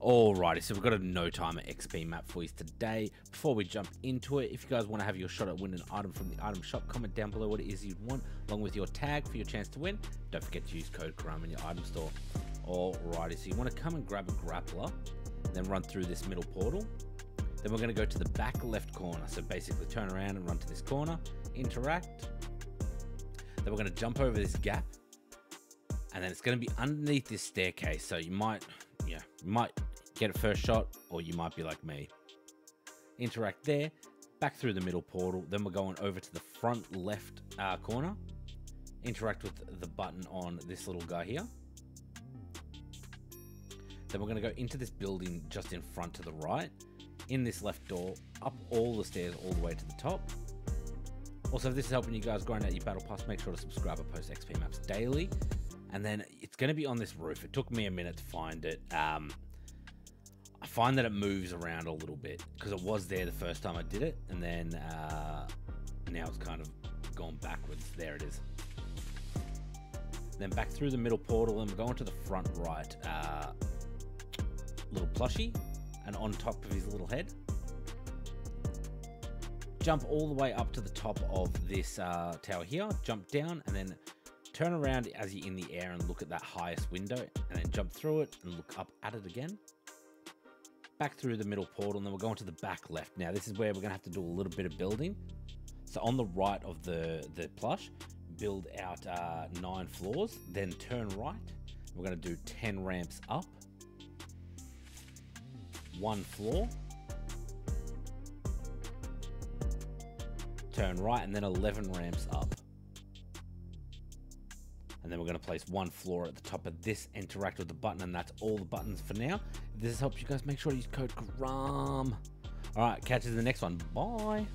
Alrighty, so we've got a no-timer XP map for you today. Before we jump into it, if you guys want to have your shot at winning an item from the item shop, comment down below what it is you'd want, along with your tag for your chance to win. Don't forget to use code Karam in your item store. Alrighty, so you want to come and grab a grappler, then run through this middle portal. Then we're going to go to the back left corner. So basically turn around and run to this corner, interact. Then we're going to jump over this gap, and then it's going to be underneath this staircase. So you might, you might get a first shot, or you might be like me. Interact there, back through the middle portal. Then we're going over to the front left corner. Interact with the button on this little guy here. Then we're going to go into this building just in front to the right, in this left door, up all the stairs all the way to the top. Also, if this is helping you guys grind out your battle pass, make sure to subscribe. I post XP maps daily. And then it's going to be on this roof. It took me a minute to find it. I find that it moves around a little bit because it was there the first time I did it, and then now it's kind of gone backwards. There it is. Then back through the middle portal, and we're going to the front right little plushie, and on top of his little head. Jump all the way up to the top of this tower here, jump down, and then turn around as you're in the air and look at that highest window, and then jump through it and look up at it again. Back through the middle portal, and then we're going to the back left. Now this is where we're gonna have to do a little bit of building. So on the right of the plush, build out 9 floors, then turn right. We're gonna do 10 ramps up, 1 floor, turn right, and then 11 ramps up. And then we're going to place 1 floor at the top of this, interact with the button, and that's all the buttons for now. If this helps you guys, make sure to use code Karam. All right, catch you in the next one. Bye.